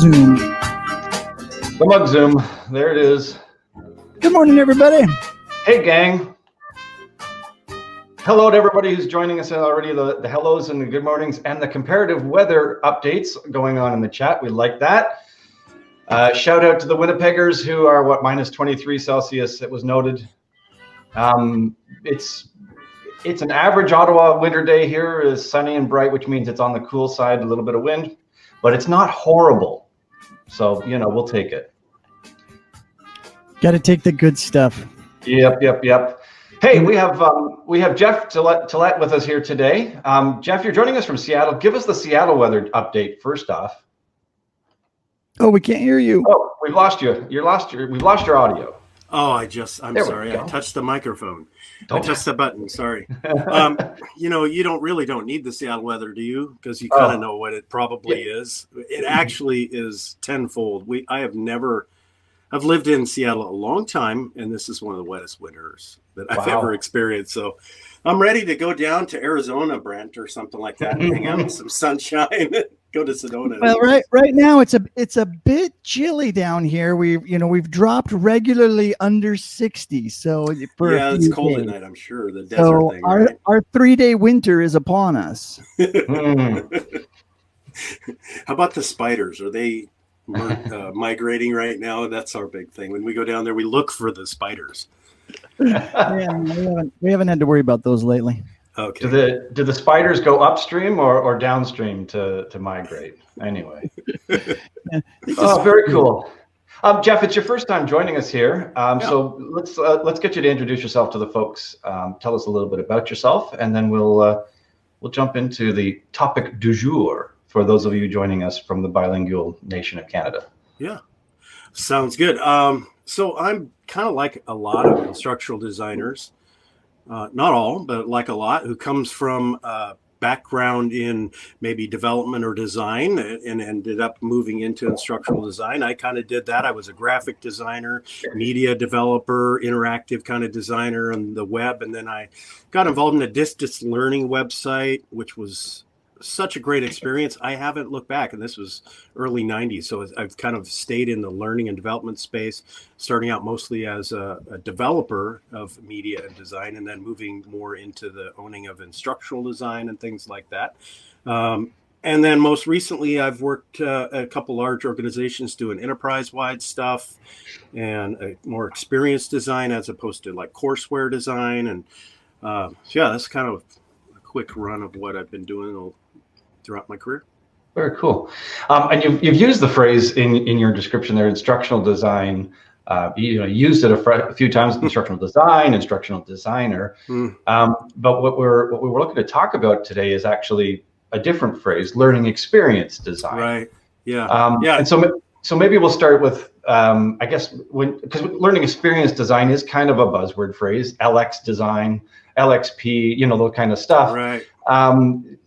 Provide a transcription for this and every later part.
Zoom. Come on, Zoom. There it is. Good morning, everybody. Hey, gang. Hello to everybody who's joining us already. The hellos and the good mornings and the comparative weather updates going on in the chat. We like that. Shout out to the Winnipeggers who are, what, minus 23 Celsius, it was noted. It's an average Ottawa winter day here. Is sunny and bright, which means it's on the cool side, a little bit of wind, but it's not horrible. So, you know, we'll take it. Got to take the good stuff. Yep. Hey, we have Jeff Tillett with us here today. Jeff, you're joining us from Seattle. Give us the Seattle weather update first off. Oh, we can't hear you. Oh, we've lost you. We've lost your audio. Oh, I'm sorry. I touched the microphone. I touched the button. Sorry. You know, you don't need the Seattle weather, do you? Because you kind of know what it probably is. It actually is tenfold. I've lived in Seattle a long time, and this is one of the wettest winters that I've ever experienced. So I'm ready to go down to Arizona, Brent, or something like that, and hang out with some sunshine, go to Sedona. Well, right now it's a bit chilly down here. We've dropped regularly under 60. So it's cold at night, I'm sure. The desert thing. Our 3-day winter is upon us. How about the spiders? Are they migrating right now? That's our big thing. When we go down there, we look for the spiders. Yeah, we haven't had to worry about those lately. Okay. Do the spiders go upstream or downstream to migrate? Anyway. Oh, very cool. Jeff, it's your first time joining us here. So let's get you to introduce yourself to the folks. Tell us a little bit about yourself, and then we'll jump into the topic du jour for those of you joining us from the bilingual nation of Canada. Yeah, sounds good. So I'm kind of like a lot of instructional designers. Not all, but like a lot, who comes from a background in maybe development or design and ended up moving into instructional design. I kind of did that. I was a graphic designer, media developer, interactive kind of designer on the web. And then I got involved in a distance learning website, which was such a great experience. I haven't looked back, and this was early 90s. So I've kind of stayed in the learning and development space, starting out mostly as a developer of media and design, and then moving more into the owning of instructional design and things like that. And then most recently, I've worked at a couple large organizations doing enterprise-wide stuff and more experienced design as opposed to like courseware design. And that's kind of a quick run of what I've been doing throughout my career. Very cool. And you've used the phrase in your description there, instructional design. Used it a few times, instructional design, instructional designer. But what we were looking to talk about today is actually a different phrase, learning experience design. Right. Yeah. And so maybe we'll start with I guess because learning experience design is kind of a buzzword phrase, LX design, LXP, that kind of stuff. Right.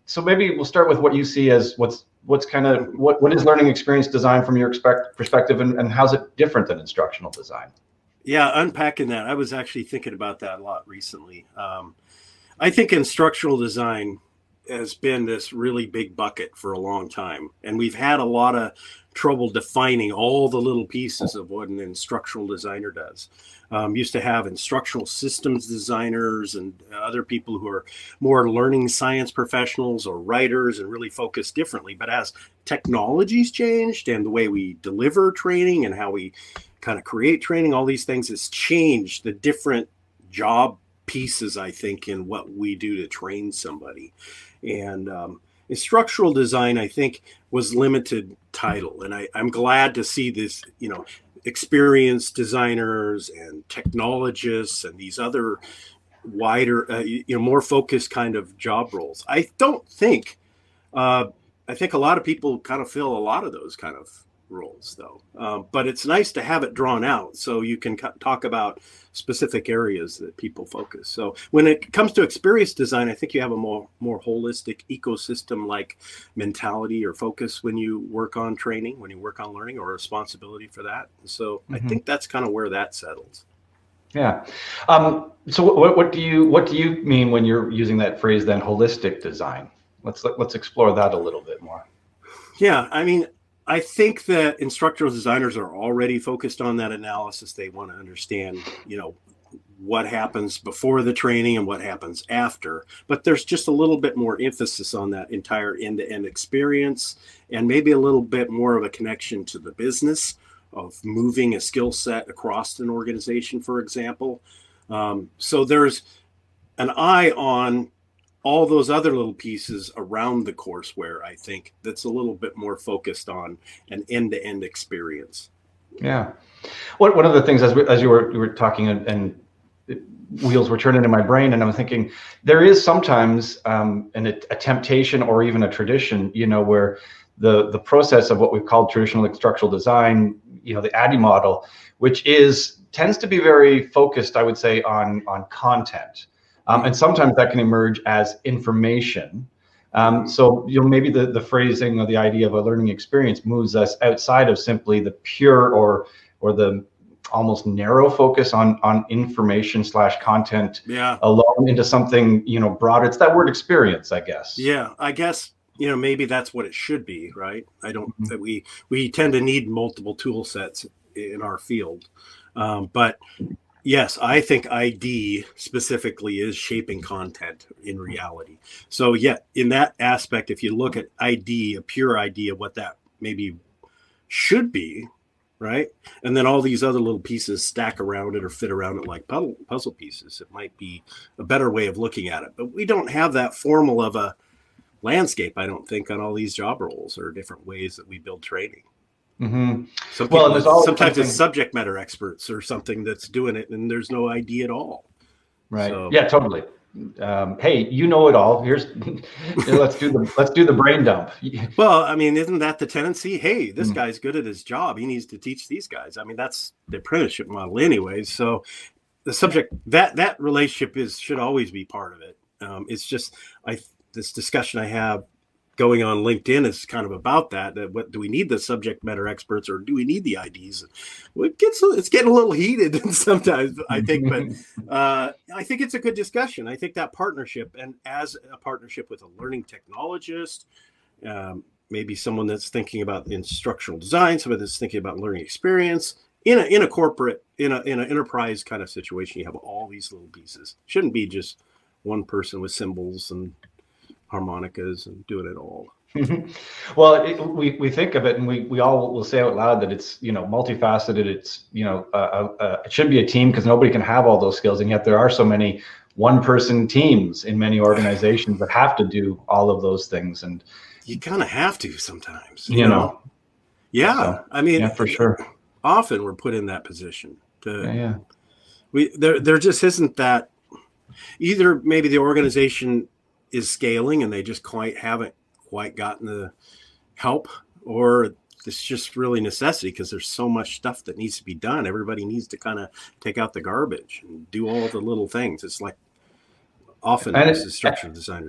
So maybe we'll start with what you see as what is learning experience design from your perspective, and how's it different than instructional design? Yeah, unpacking that. I was actually thinking about that a lot recently. I think instructional design has been this really big bucket for a long time, and we've had a lot of trouble defining all the little pieces of what an instructional designer does. Used to have instructional systems designers and other people who are more learning science professionals or writers and really focus differently. But as technology's changed and the way we deliver training and how we kind of create training, all these things has changed the different job pieces, I think, in what we do to train somebody. And instructional design, I think, was limited title. And I'm glad to see this, experienced designers and technologists and these other wider, more focused kind of job roles. I think a lot of people kind of fill a lot of those kind of roles, though. But it's nice to have it drawn out so you can talk about specific areas that people focus. So when it comes to experience design, I think you have a more holistic ecosystem-like mentality or focus when you work on training, when you work on learning, or responsibility for that. So I think that's kind of where that settles. Yeah. So what do you mean when you're using that phrase then, holistic design? Let's explore that a little bit more. Yeah, I mean, I think that instructional designers are already focused on that analysis. They want to understand, you know, what happens before the training and what happens after. But there's just a little bit more emphasis on that entire end-to-end experience, and maybe a little bit more of a connection to the business of moving a skill set across an organization, for example. So there's an eye on all those other little pieces around the courseware, I think, that's a little bit more focused on an end-to-end experience. Yeah. One of the things, as you were talking and wheels were turning in my brain, and I'm thinking there is sometimes a temptation or even a tradition, you know, where the process of what we've called traditional instructional design, you know, the ADDIE model, which tends to be very focused, I would say, on content. And sometimes that can emerge as information. So, you know, maybe the phrasing or the idea of a learning experience moves us outside of simply the pure or the almost narrow focus on information / content alone into something, you know, broader. It's that word experience, I guess. Yeah, I guess, you know, maybe that's what it should be, right? I don't that we tend to need multiple tool sets in our field, but. Yes, I think ID specifically is shaping content in reality. So yeah, in that aspect, if you look at ID, a pure idea of what that maybe should be, right? And then all these other little pieces stack around it or fit around it like puzzle pieces. It might be a better way of looking at it. But we don't have that formal of a landscape, I don't think, on all these job roles or different ways that we build training. Mm-hmm. So sometimes it's subject matter experts or something that's doing it, and there's no ID at all. Right. So. Yeah, totally. Hey, you know it all. Here's let's do the brain dump. Well, I mean, isn't that the tendency? Hey, this guy's good at his job. He needs to teach these guys. I mean, that's the apprenticeship model, anyways. So the subject that relationship should always be part of it. It's just this discussion I have. Going on LinkedIn is kind of about that. What do we need the subject matter experts, or do we need the IDs? It's getting a little heated sometimes, I think, but I think it's a good discussion. I think that partnership, and as a partnership with a learning technologist, maybe someone that's thinking about instructional design, someone that's thinking about learning experience, in a corporate, in an enterprise kind of situation, you have all these little pieces. Shouldn't be just one person with symbols and harmonicas and doing it all. Well, we think of it, and we all will say out loud that it's, you know, multifaceted. It's, you know, it should be a team, because nobody can have all those skills, and yet there are so many one-person teams in many organizations that have to do all of those things, and you kind of have to sometimes. You know? Yeah, so, I mean, yeah, for sure. Often we're put in that position. There just isn't that. Either maybe the organization is scaling and they just haven't quite gotten the help, or it's just really necessity because there's so much stuff that needs to be done. Everybody needs to kind of take out the garbage and do all the little things. It's like often as a structural designer.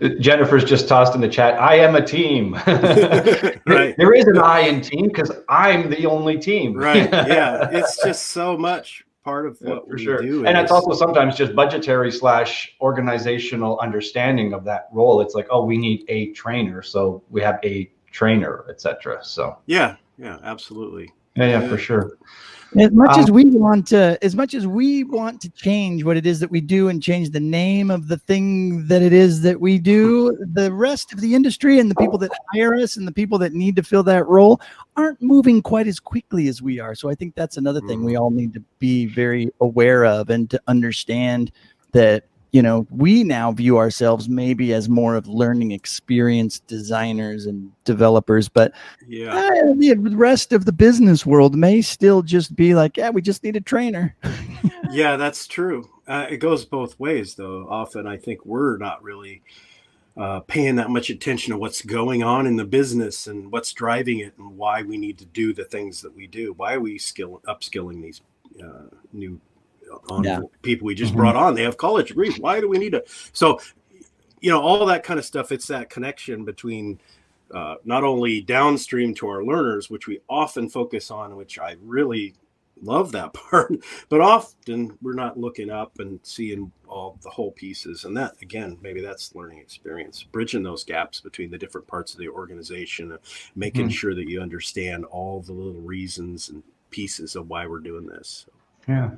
Like Jennifer's just tossed in the chat, I am a team. Right. There is an I in team because I'm the only team. Right. Yeah. It's just so much. Part of what we do, and it's also sometimes just budgetary / organizational understanding of that role. It's like, oh, we need a trainer, so we have a trainer, etc. So yeah, absolutely, yeah, for sure. As much as we want to, change what it is that we do and change the name of the thing that it is that we do, the rest of the industry and the people that hire us and the people that need to fill that role aren't moving quite as quickly as we are. So I think that's another thing we all need to be very aware of, and to understand that, you know, we now view ourselves maybe as more of learning experience designers and developers, but the rest of the business world may still just be like, yeah, we just need a trainer. Yeah, that's true. It goes both ways, though. Often I think we're not really paying that much attention to what's going on in the business and what's driving it and why we need to do the things that we do. Why are we upskilling these new people we just brought on? They have college degrees. Why do we need to? So, you know, all that kind of stuff. It's that connection between not only downstream to our learners, which we often focus on, which I really love that part, but often we're not looking up and seeing all the whole pieces. And that, again, maybe that's learning experience, bridging those gaps between the different parts of the organization, making sure that you understand all the little reasons and pieces of why we're doing this. Yeah.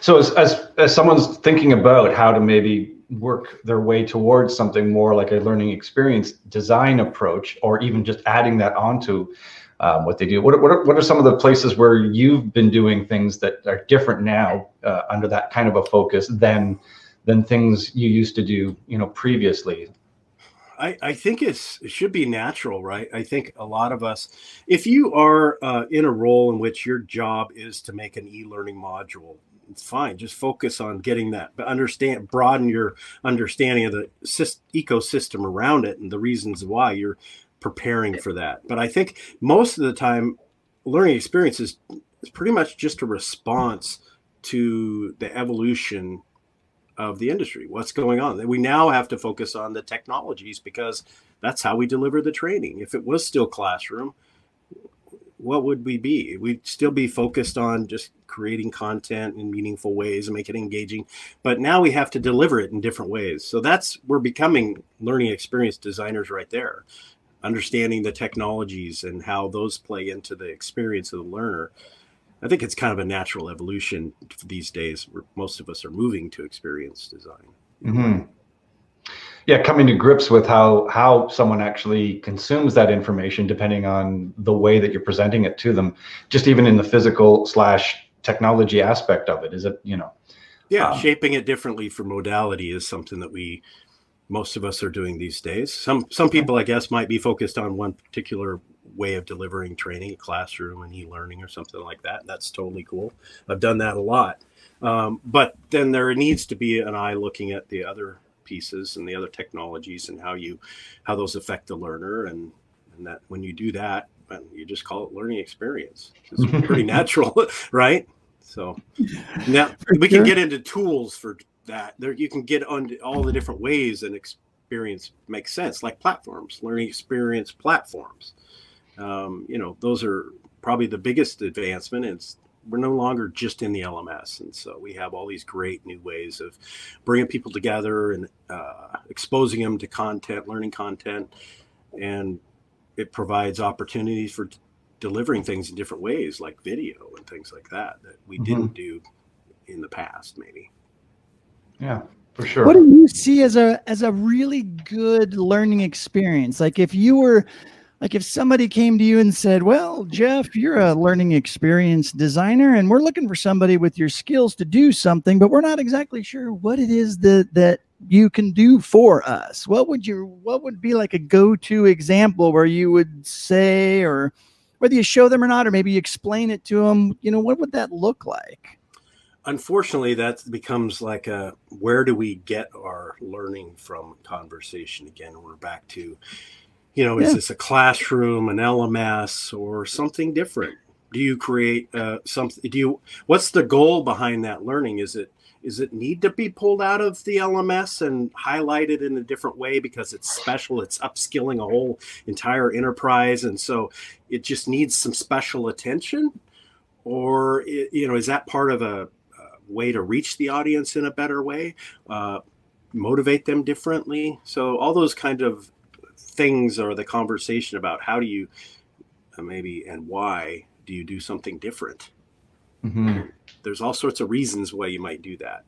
So as someone's thinking about how to maybe work their way towards something more like a learning experience design approach, or even just adding that onto what they do, what are some of the places where you've been doing things that are different now under that kind of a focus than things you used to do, you know, previously? I think it should be natural, right? I think a lot of us, if you are in a role in which your job is to make an e-learning module, it's fine. Just focus on getting that, but understand, broaden your understanding of the ecosystem around it and the reasons why you're preparing for that. But I think most of the time, learning experience is pretty much just a response to the evolution of the industry, what's going on. We now have to focus on the technologies because that's how we deliver the training. If it was still classroom, what would we be? We'd still be focused on just creating content in meaningful ways and make it engaging. But now we have to deliver it in different ways. So that's, we're becoming learning experience designers right there, understanding the technologies and how those play into the experience of the learner. I think it's kind of a natural evolution these days where most of us are moving to experience design. Mm-hmm. Yeah, coming to grips with how someone actually consumes that information, depending on the way that you're presenting it to them, just even in the physical / technology aspect of it. Is it, you know? Yeah, shaping it differently for modality is something that most of us are doing these days. Some people, I guess, might be focused on one particular way of delivering training, classroom and e-learning or something like that. That's totally cool. I've done that a lot. But then there needs to be an eye looking at the other pieces and the other technologies and how those affect the learner, and that when you do that, you just call it learning experience. It's pretty natural, right? So now we can get into tools for that. There you can get on all the different ways an experience makes sense, like platforms, learning experience platforms. You know, those are probably the biggest advancement. We're no longer just in the LMS. And so we have all these great new ways of bringing people together and exposing them to content, learning content. And it provides opportunities for delivering things in different ways, like video and things like that we didn't do in the past, maybe. Yeah, for sure. What do you see as a really good learning experience? Like if you were... Like if somebody came to you and said, well, Jeff, you're a learning experience designer and we're looking for somebody with your skills to do something, but we're not exactly sure what it is that you can do for us. What would be like a go-to example where you would say, or whether you show them or not, or maybe you explain it to them, you know, what would that look like? Unfortunately, that becomes like a, where do we get our learning from conversation again? We're back to, you know, is this a classroom, an LMS, or something different? Do you create something? What's the goal behind that learning? Is it need to be pulled out of the LMS and highlighted in a different way because it's special? It's upskilling a whole entire enterprise, and so it just needs some special attention. Or you know, is that part of a way to reach the audience in a better way, motivate them differently? So all those kind of things are the conversation about how do you maybe and why do you do something different? Mm-hmm. There's all sorts of reasons why you might do that.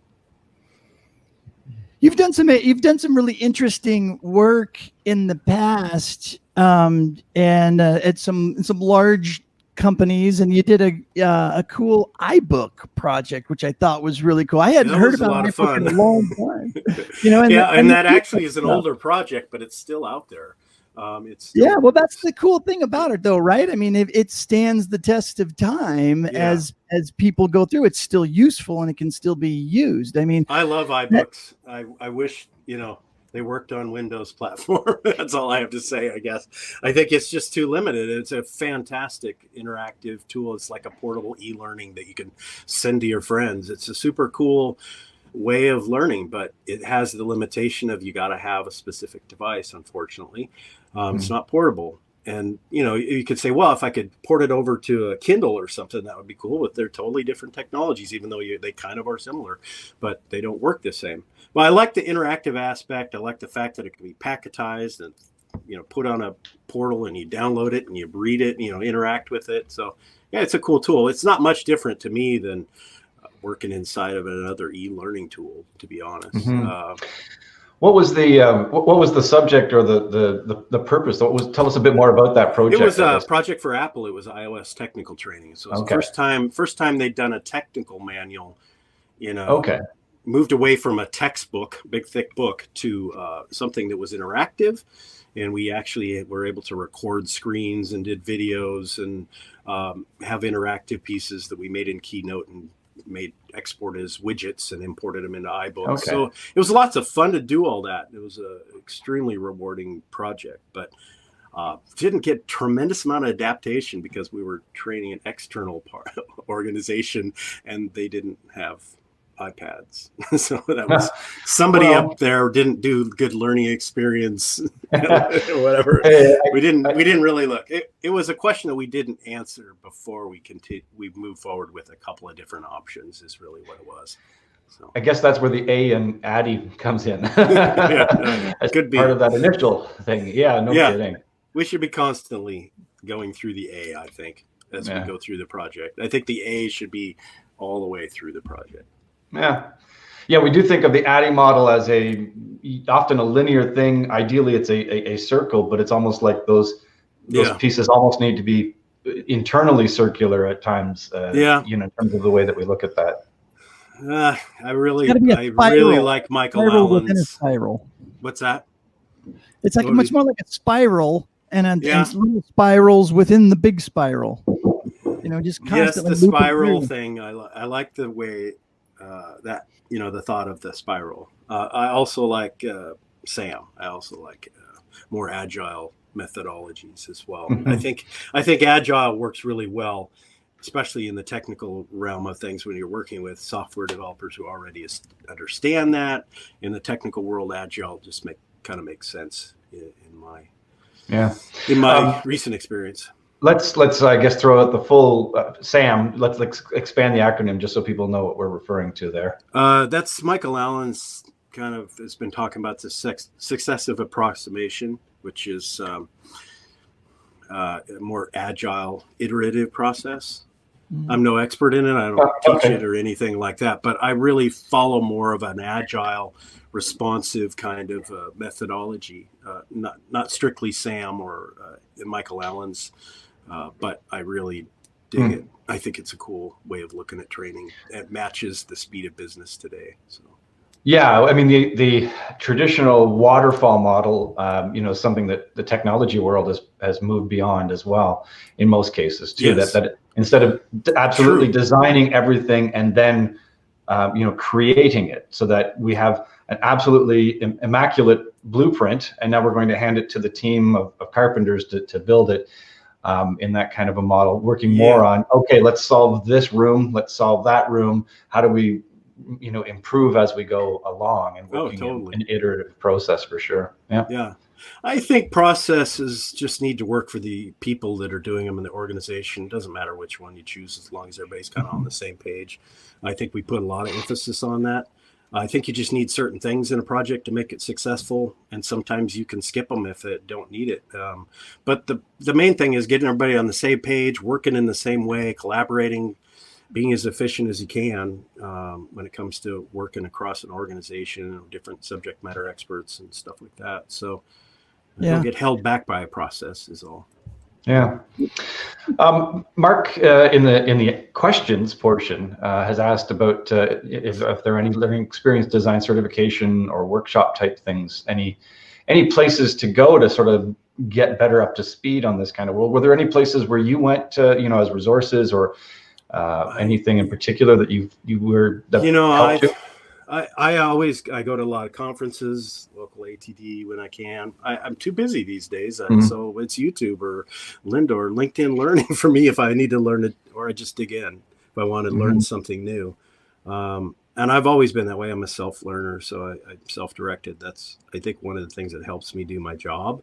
You've done some really interesting work in the past, and at some large companies, and you did a cool iBook project, which I thought was really cool. I hadn't heard about it for a long time. You know, and yeah, and that actually is an older project, but it's still out there. Well, that's the cool thing about it, though, right? I mean, it stands the test of time as people go through. It's still useful and it can still be used. I mean, I love iBooks. I wish, you know, they worked on Windows platform. That's all I have to say, I guess. I think it's just too limited. It's a fantastic interactive tool. It's like a portable e-learning that you can send to your friends. It's a super cool way of learning, but it has the limitation of you got to have a specific device, unfortunately. It's not portable. And, you know, you could say, well, if I could port it over to a Kindle or something, that would be cool. But they're totally different technologies, even though they kind of are similar, but they don't work the same. Well, I like the interactive aspect. I like the fact that it can be packetized and, you know, put on a portal and you download it and you read it, and, you know, interact with it. So, yeah, it's a cool tool. It's not much different to me than working inside of another e-learning tool, to be honest. Mm-hmm. What was the subject or the purpose? Tell us a bit more about that project. It was a project for Apple. It was iOS technical training. So it was the first time they'd done a technical manual. You know, moved away from a textbook, big thick book, to something that was interactive, and we actually were able to record screens and did videos and have interactive pieces that we made in Keynote and made export as widgets and imported them into iBooks. So it was lots of fun to do all that. It was an extremely rewarding project, but didn't get tremendous amount of adaptation because we were training an external organization and they didn't have iPads. So that was somebody up there didn't do good learning experience, whatever. We didn't really look. It was a question that we didn't answer before we moved forward with a couple of different options is really what it was. So I guess that's where the A and ADDIE comes in. It could be part of that initial thing. Yeah, no kidding. We should be constantly going through the A, I think, as we go through the project. I think the A should be all the way through the project. Yeah. Yeah, we do think of the ADDIE model as often a linear thing. Ideally, it's a circle, but it's almost like those pieces almost need to be internally circular at times, you know, in terms of the way that we look at that. I really like Michael Allen's spiral. What's that? It's like much more like a spiral and little spirals within the big spiral. You know, just constantly. Yes, the spiral thing. I like the way the thought of the spiral. I also like SAM. I also like more agile methodologies as well. Mm-hmm. I think agile works really well, especially in the technical realm of things when you're working with software developers who already understand that. In the technical world, agile just kind of makes sense in my recent experience. Let's I guess throw out the full SAM. Let's expand the acronym just so people know what we're referring to there. That's Michael Allen's kind of has been talking about the successive approximation, which is a more agile iterative process. Mm-hmm. I'm no expert in it. I don't teach it or anything like that, but I really follow more of an agile, responsive kind of methodology. Not strictly SAM or Michael Allen's. But I really dig it. I think it's a cool way of looking at training. It matches the speed of business today. So. Yeah, I mean, the traditional waterfall model, you know, something that the technology world has moved beyond as well, in most cases, too. Yes. That instead of absolutely designing everything and then, you know, creating it so that we have an absolutely immaculate blueprint, and now we're going to hand it to the team of carpenters to build it. In that kind of a model, working more on, okay, let's solve this room, let's solve that room. How do we, you know, improve as we go along, and working in an iterative process for sure. Yeah. Yeah. I think processes just need to work for the people that are doing them in the organization. It doesn't matter which one you choose as long as everybody's kind of on the same page. I think we put a lot of emphasis on that. I think you just need certain things in a project to make it successful, and sometimes you can skip them if they don't need it. But the main thing is getting everybody on the same page, working in the same way, collaborating, being as efficient as you can when it comes to working across an organization and different subject matter experts and stuff like that. So don't get held back by a process is all. Yeah. Mark, in the questions portion, has asked about if there are any learning experience design certification or workshop type things, any places to go to sort of get better up to speed on this kind of world. Were there any places where you went to, you know, as resources or anything in particular that I go to a lot of conferences, local ATD when I can. I'm too busy these days. So it's YouTube or Linda or LinkedIn Learning for me if I need to learn it, or I just dig in if I want to learn something new. And I've always been that way. I'm a self-learner, so I'm self-directed. That's, I think, one of the things that helps me do my job,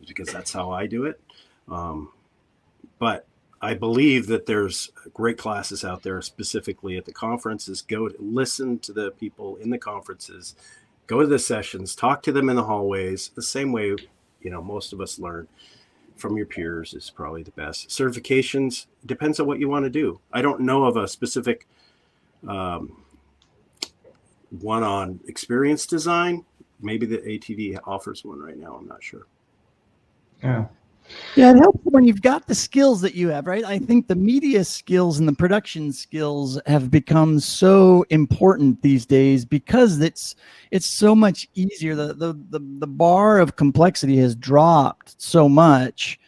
is because that's how I do it. But I believe that there's great classes out there, specifically at the conferences. Go to, listen to the people in the conferences, go to the sessions, talk to them in the hallways. The same way, you know, most of us learn from your peers is probably the best. Certifications, depends on what you want to do. I don't know of a specific one on experience design. Maybe the ATD offers one right now. I'm not sure. Yeah. Yeah, it helps when you've got the skills that you have, right? I think the media skills and the production skills have become so important these days because it's so much easier. The bar of complexity has dropped so much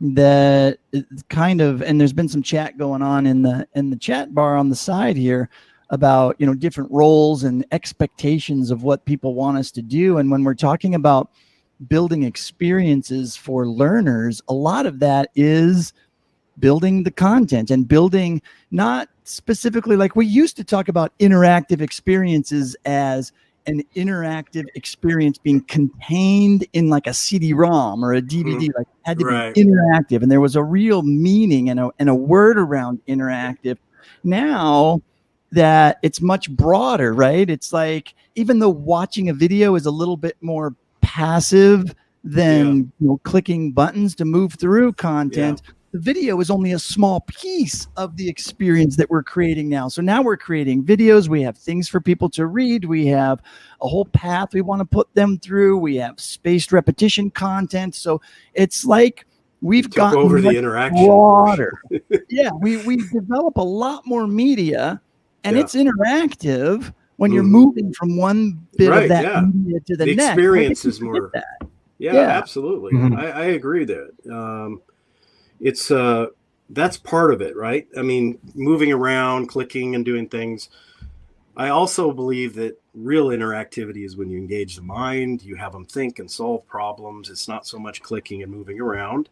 that it kind of, and there's been some chat going on in the chat bar on the side here about, you know, different roles and expectations of what people want us to do. And when we're talking about building experiences for learners, a lot of that is building the content and building, not specifically like we used to talk about interactive experiences as an interactive experience being contained in like a CD-ROM or a DVD, like it had to be interactive. And there was a real meaning and a word around interactive. Now that it's much broader, right? It's like, even though watching a video is a little bit more passive than you know, clicking buttons to move through content, the video is only a small piece of the experience that we're creating now. So now we're creating videos, we have things for people to read, we have a whole path we want to put them through, we have spaced repetition content. So it's like we've gotten over the interaction broader. Yeah, we develop a lot more media, and it's interactive when you're moving from one bit of that media to the next. Experience is more. Absolutely. I agree that it's that's part of it, right? I mean, moving around, clicking and doing things. I also believe that real interactivity is when you engage the mind, you have them think and solve problems. It's not so much clicking and moving around.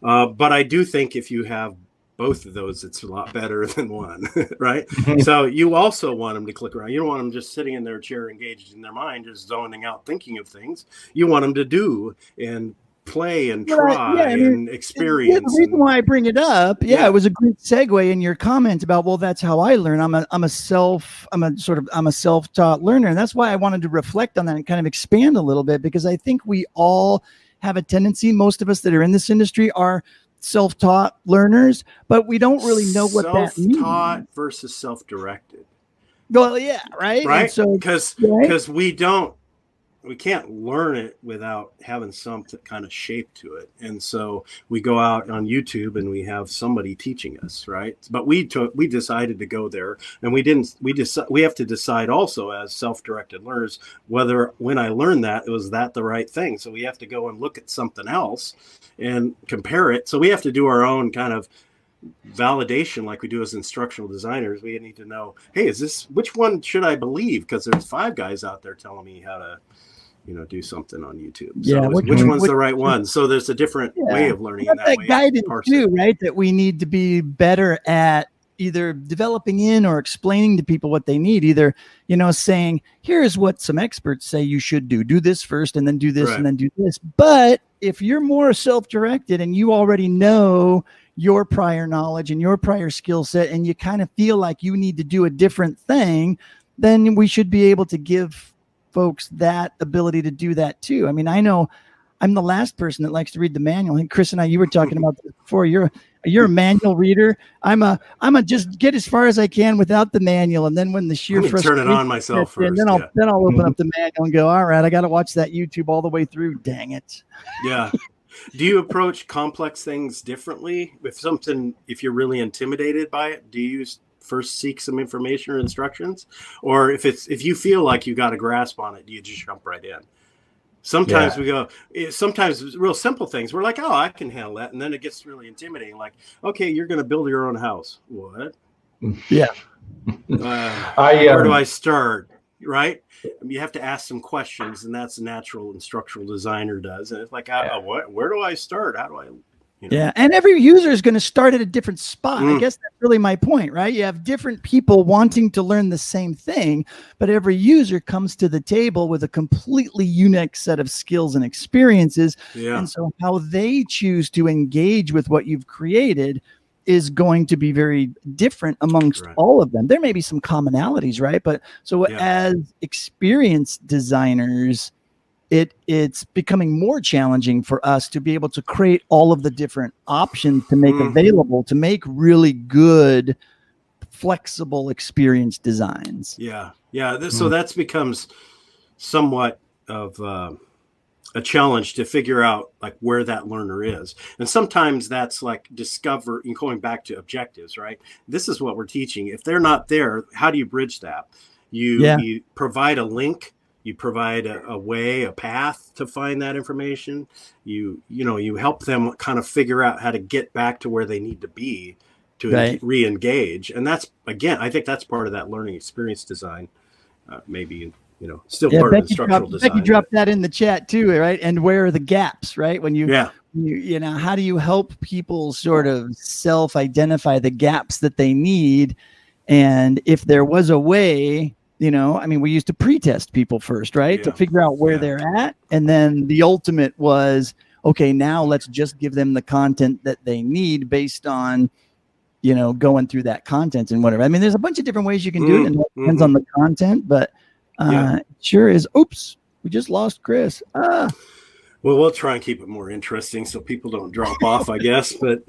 But I do think if you have both of those, it's a lot better than one, right? So you also want them to click around. You don't want them just sitting in their chair, engaged in their mind, just zoning out, thinking of things. You want them to do and play and try and experience. Yeah, the reason why I bring it up, it was a great segue in your comment about, well, that's how I learn. I'm a self-taught learner, and that's why I wanted to reflect on that and kind of expand a little bit, because I think we all have a tendency. Most of us that are in this industry are self-taught learners, but we don't really know what that means. Self-taught versus self-directed. Well, yeah, right? Right, because we can't learn it without having some kind of shape to it. And so we go out on YouTube and we have somebody teaching us, right? But we decided to go there, and we have to decide also as self-directed learners whether, when I learned that, it was that the right thing. So we have to go and look at something else and compare it. So we have to do our own kind of validation, like we do as instructional designers. We need to know, hey, which one should I believe? Because there's 5 guys out there telling me how to, you know, do something on YouTube. Yeah, so which one's the right one? So there's a different way of learning. That guidance too, right? That we need to be better at either developing in or explaining to people what they need. Either, you know, saying, here's what some experts say you should do. Do this first, and then do this, and then do this. But if you're more self-directed and you already know your prior knowledge and your prior skill set, and you kind of feel like you need to do a different thing, then we should be able to give folks that ability to do that too. I mean, I know I'm the last person that likes to read the manual. I think Chris and I, you were talking about this before. You're a manual reader. I'm a just get as far as I can without the manual, and then when the sheer frustration, turn it on myself first. Then I'll open up the manual and go, all right, I got to watch that YouTube all the way through. Dang it. Yeah. Do you approach complex things differently? If you're really intimidated by it, do you first seek some information or instructions, or if you feel like you got a grasp on it, do you just jump right in? Sometimes sometimes real simple things, we're like, oh, I can handle that. And then it gets really intimidating. Like, okay, you're going to build your own house. What? Yeah. Where do I start? Right? You have to ask some questions, and that's natural, and structural designer does. And it's like, where do I start? How do I You know? Yeah, and every user is going to start at a different spot. I guess that's really my point, right? You have different people wanting to learn the same thing, but every user comes to the table with a completely unique set of skills and experiences. Yeah. And so how they choose to engage with what you've created is going to be very different amongst all of them. There may be some commonalities, right? But so as experienced designers, it's becoming more challenging for us to be able to create all of the different options to make available, to make really good, flexible experience designs. Yeah. Yeah. So that becomes somewhat of a challenge to figure out like where that learner is. And sometimes that's like discover and going back to objectives, right? This is what we're teaching. If they're not there, how do you bridge that? You provide a link. You provide a way, a path to find that information. You help them kind of figure out how to get back to where they need to be to re-engage. And that's, again, I think that's part of that learning experience design, maybe, still part of the structural design. Becky dropped that in the chat too, right? And where are the gaps, right? When you how do you help people sort of self-identify the gaps that they need? And if there was a way, we used to pre-test people first, right? Yeah. To figure out where they're at. And then the ultimate was, okay, now let's just give them the content that they need based on, going through that content and whatever. I mean, there's a bunch of different ways you can do it, and it depends on the content, but it sure is. Oops, we just lost Chris. Well, we'll try and keep it more interesting so people don't drop off, I guess. But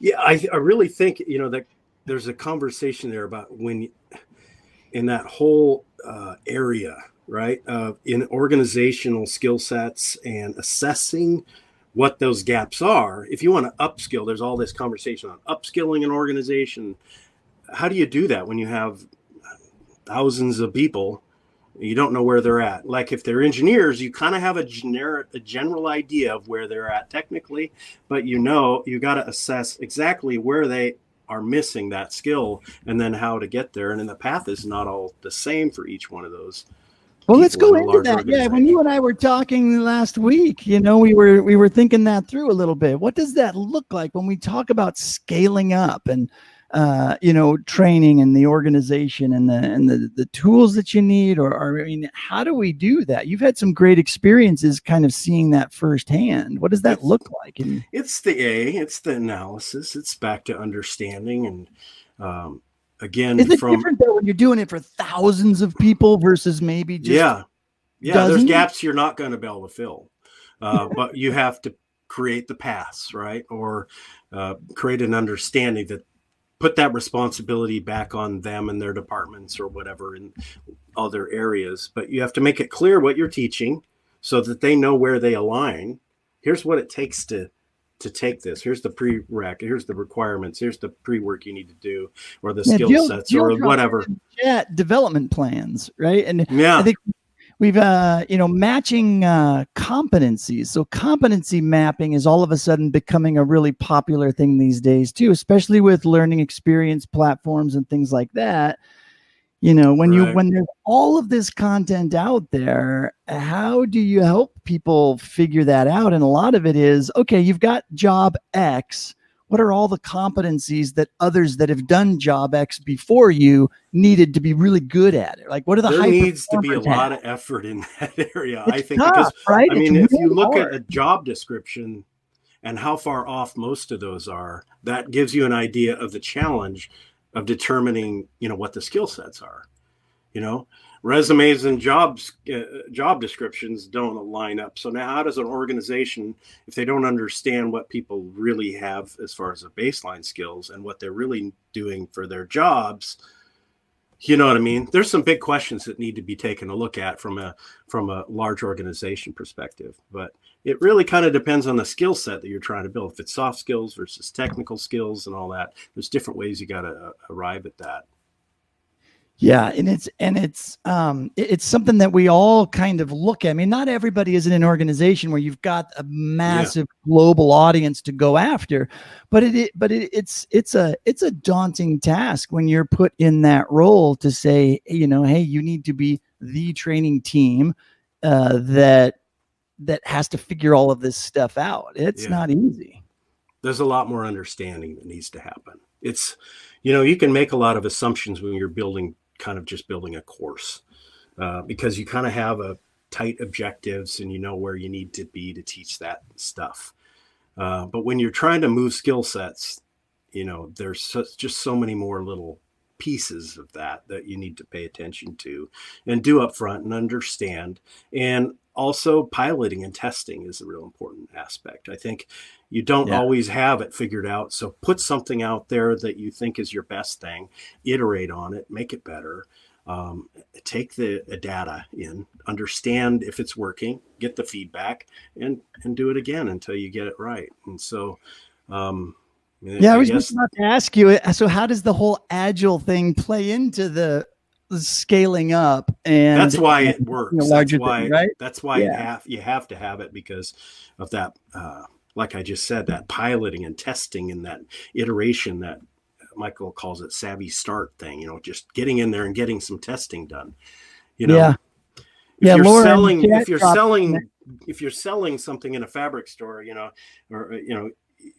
yeah, I really think, that there's a conversation there about when in that whole area, right, in organizational skill sets and assessing what those gaps are. If you want to upskill, there's all this conversation on upskilling an organization. How do you do that when you have thousands of people? You don't know where they're at. Like if they're engineers, you kind of have a general idea of where they're at technically, but you got to assess exactly where they are missing that skill and then how to get there. And then the path is not all the same for each one of those. Well, let's go into that. Yeah. When you and I were talking last week, we were thinking that through a little bit. What does that look like when we talk about scaling up and, training and the organization and the tools that you need, how do we do that? You've had some great experiences kind of seeing that firsthand. What does that look like? It's the analysis. It's back to understanding. And, again, is it different though when you're doing it for thousands of people versus maybe just dozens? There's gaps you're not going to be able to fill, but you have to create the paths, right? Or, create an understanding that, put that responsibility back on them and their departments or whatever in other areas. But you have to make it clear what you're teaching so that they know where they align. Here's what it takes to take this. Here's the prereq. Here's the requirements. Here's the pre-work you need to do or the skill sets or whatever. Yeah, development plans, right? And I think we've, matching competencies. So competency mapping is all of a sudden becoming a really popular thing these days too, especially with learning experience platforms and things like that. When there's all of this content out there, how do you help people figure that out? And a lot of it is, okay, you've got job X. What are all the competencies that others that have done job X before you needed to be really good at it? Like, what are the high performers? There needs to be a lot of effort in that area. I think, because I mean, if you look at a job description and how far off most of those are, that gives you an idea of the challenge of determining, what the skill sets are. Resumes and job descriptions don't line up. So now how does an organization, if they don't understand what people really have as far as the baseline skills and what they're really doing for their jobs, you know what I mean? There's some big questions that need to be taken a look at from a large organization perspective. But it really kind of depends on the skill set that you're trying to build. If it's soft skills versus technical skills and all that, there's different ways you got to arrive at that. Yeah. And it's something that we all kind of look at. I mean, not everybody is in an organization where you've got a massive global audience to go after, but it's a daunting task when you're put in that role to say, hey, you need to be the training team that that has to figure all of this stuff out. It's not easy. There's a lot more understanding that needs to happen. It's, you know, you can make a lot of assumptions when you're building, kind of just building a course, because you kind of have a tight objectives and you know where you need to be to teach that stuff. But when you're trying to move skill sets, you know, there's just so many more little pieces of that you need to pay attention to and do up front and understand. And also piloting and testing is a real important aspect. I think you don't always have it figured out. So put something out there that you think is your best thing, iterate on it, make it better. Take the data in, understand if it's working, get the feedback, and do it again until you get it right. And so, I was just about to ask you, so how does the whole agile thing play into the scaling up? And that's why it works. That's why you have to have it, because of that, like I just said, that piloting and testing and that iteration, that Michael calls it savvy start thing, you know, just getting in there and getting some testing done, you know. If you're selling something in a fabric store, you know, or, you know,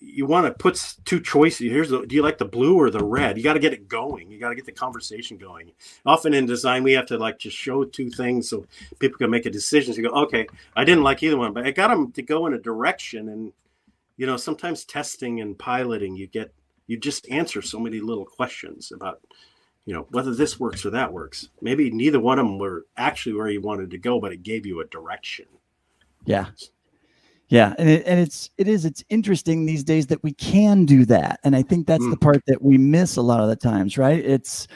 you want to put two choices. Here's the, do you like the blue or the red? You got to get it going. You got to get the conversation going. Often in design, we have to like just show two things so people can make a decision. So you go, okay, I didn't like either one, but I got them to go in a direction. And, you know, sometimes testing and piloting, you just answer so many little questions about, you know, whether this works or that works. Maybe neither one of them were actually where you wanted to go, but it gave you a direction. Yeah. Yeah. And it's interesting these days that we can do that. And I think that's the part that we miss a lot of the times, right? It's,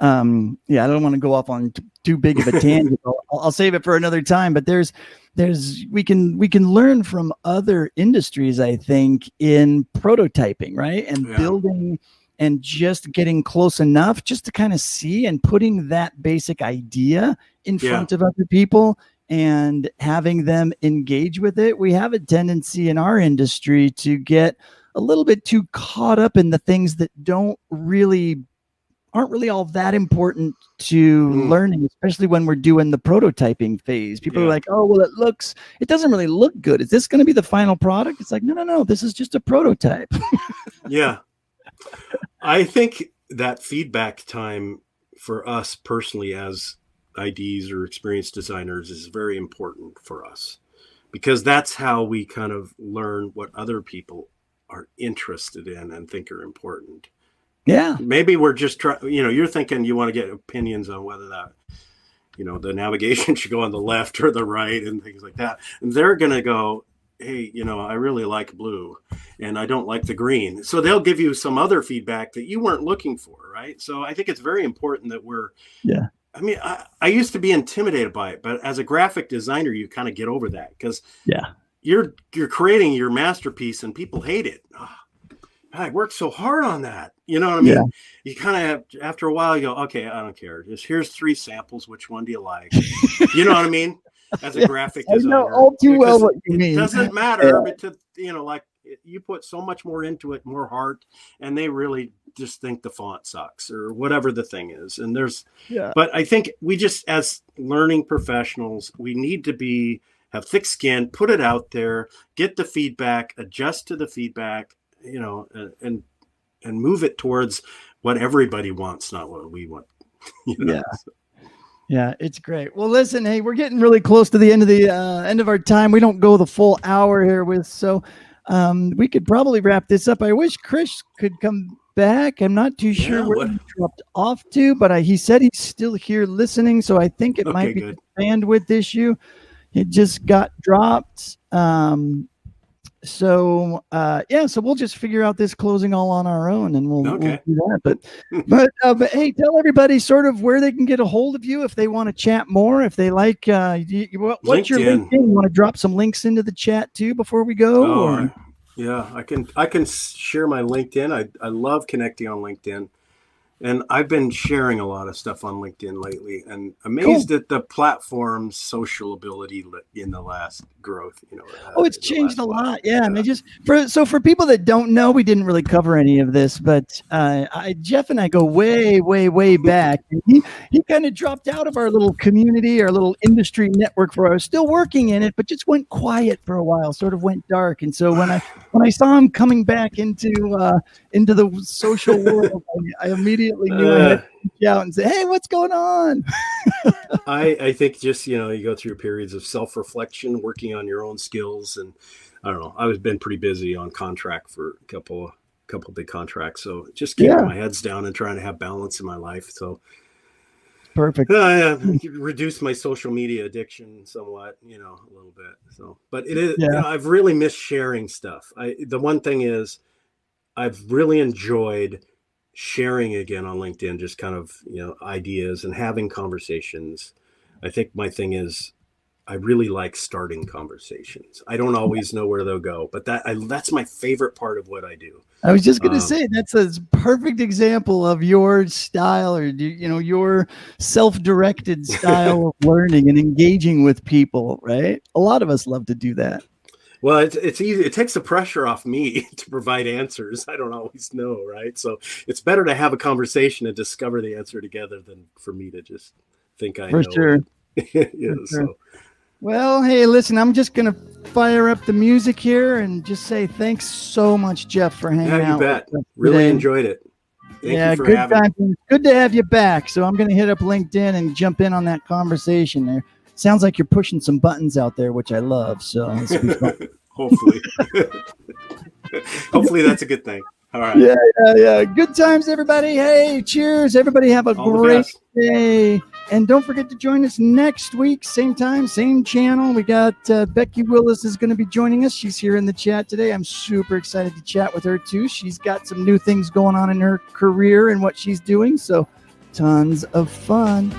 I don't want to go off on too big of a tangent. I'll save it for another time, but we can learn from other industries, I think, in prototyping, right? And building and just getting close enough just to kind of see and putting that basic idea in front of other people and having them engage with it. We have a tendency in our industry to get a little bit too caught up in the things that aren't really all that important to learning, especially when we're doing the prototyping phase. People are like, oh, well, it doesn't really look good. Is this going to be the final product? It's like, no, this is just a prototype. Yeah. I think that feedback time for us personally as IDs or experienced designers is very important for us, because that's how we kind of learn what other people are interested in and think are important. Yeah. Maybe we're just trying, you know, you're thinking you want to get opinions on whether that, you know, the navigation should go on the left or the right and things like that. And they're going to go, hey, you know, I really like blue and I don't like the green. So they'll give you some other feedback that you weren't looking for, right? So I think it's very important that we're, I mean, I used to be intimidated by it, but as a graphic designer, you kind of get over that, because you're creating your masterpiece and people hate it. Oh, I worked so hard on that. You know what I mean? Yeah. You kind of have, after a while, you go, okay, I don't care. Just here's 3 samples. Which one do you like? You know what I mean? As a graphic designer, I know all too well what you mean. It doesn't matter, but to, you know, like you put so much more into it, more heart, and they really just think the font sucks or whatever the thing is. And there's, but I think we just, as learning professionals, we need to have thick skin, put it out there, get the feedback, adjust to the feedback, you know, and move it towards what everybody wants, not what we want. You know? Yeah, it's great. Well, listen, hey, we're getting really close to the end of our time. We don't go the full hour here with, so we could probably wrap this up. I wish Chris could come back. I'm not too sure where he dropped off to, but he said he's still here listening, so I think it might be a bandwidth issue. It just got dropped. So we'll just figure out this closing all on our own, and we'll do that. But hey, tell everybody sort of where they can get a hold of you if they want to chat more, if they like. What's your LinkedIn? You want to drop some links into the chat too before we go? I can share my LinkedIn. I love connecting on LinkedIn. And I've been sharing a lot of stuff on LinkedIn lately, and amazed at the platform's social ability in the last growth. You know, oh, it's changed a lot. Yeah, I mean, just for people that don't know, we didn't really cover any of this, but Jeff and I go way back. And he kind of dropped out of our little community, our little industry network, for I was still working in it, but just went quiet for a while, sort of went dark. And so when I saw him coming back into the social world, I immediately knew I had to reach out and say, hey, what's going on? I think just, you know, you go through periods of self-reflection, working on your own skills. And I don't know, I was been pretty busy on contract for a couple big contracts. So just keeping my heads down and trying to have balance in my life. So perfect. I reduced my social media addiction somewhat, you know, a little bit. So, but it is, you know, I've really missed sharing stuff. The one thing is I've really enjoyed sharing again on LinkedIn, just kind of, you know, ideas and having conversations. I think my thing is I really like starting conversations. I don't always know where they'll go, but that's my favorite part of what I do. I was just going to say, that's a perfect example of your style, or, you know, your self-directed style of learning and engaging with people, right? A lot of us love to do that. Well, it's easy. It takes the pressure off me to provide answers. I don't always know, right? So it's better to have a conversation and discover the answer together than for me to just think I know. For sure. Yeah, for sure. So. Well, hey, listen, I'm just going to fire up the music here and just say thanks so much, Jeff, for hanging out. Yeah, you bet. Really enjoyed it. Thank you for having me. Good to have you back. So I'm going to hit up LinkedIn and jump in on that conversation there. Sounds like you're pushing some buttons out there, which I love. So hopefully, hopefully that's a good thing. All right. Yeah. Good times, everybody. Hey, cheers. Everybody have a great day. And don't forget to join us next week. Same time, same channel. We got Becky Willis is going to be joining us. She's here in the chat today. I'm super excited to chat with her too. She's got some new things going on in her career and what she's doing. So tons of fun.